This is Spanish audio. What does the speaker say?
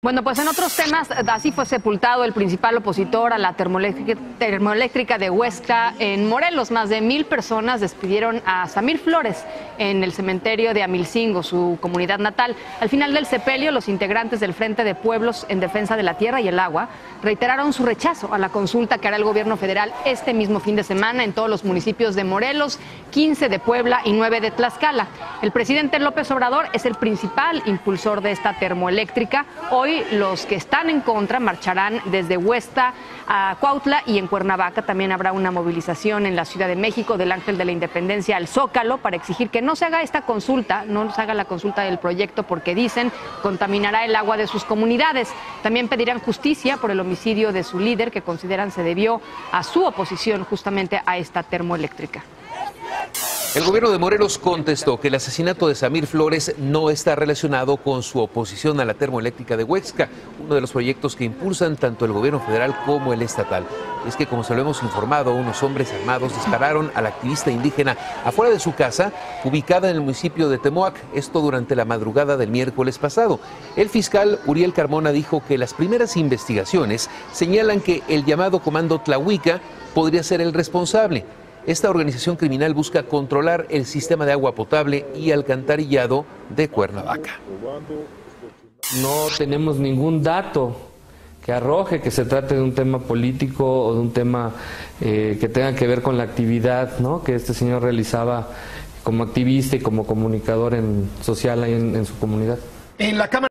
Bueno, pues en otros temas, así fue sepultado el principal opositor a la termoeléctrica de Huexca en Morelos. Más de 1000 personas despidieron a Samir Flores en el cementerio de Amilcingo, su comunidad natal. Al final del sepelio, los integrantes del Frente de Pueblos en Defensa de la Tierra y el Agua reiteraron su rechazo a la consulta que hará el gobierno federal este mismo fin de semana en todos los municipios de Morelos, 15 de Puebla y 9 de Tlaxcala. El presidente López Obrador es el principal impulsor de esta termoeléctrica. Hoy los que están en contra marcharán desde Huexca a Cuautla, y en Cuernavaca también habrá una movilización en la Ciudad de México, del Ángel de la Independencia al Zócalo, para exigir que no se haga esta consulta, no se haga la consulta del proyecto, porque dicen contaminará el agua de sus comunidades. También pedirán justicia por el homicidio de su líder, que consideran se debió a su oposición justamente a esta termoeléctrica. El gobierno de Morelos contestó que el asesinato de Samir Flores no está relacionado con su oposición a la termoeléctrica de Huexca, uno de los proyectos que impulsan tanto el gobierno federal como el estatal. Es que, como se lo hemos informado, unos hombres armados dispararon al activista indígena afuera de su casa, ubicada en el municipio de Temoac, esto durante la madrugada del miércoles pasado. El fiscal Uriel Carmona dijo que las primeras investigaciones señalan que el llamado comando Tlahuica podría ser el responsable. Esta organización criminal busca controlar el sistema de agua potable y alcantarillado de Cuernavaca. No tenemos ningún dato que arroje que se trate de un tema político o de un tema que tenga que ver con la actividad, ¿no?, que este señor realizaba como activista y como comunicador social en su comunidad. En la cámara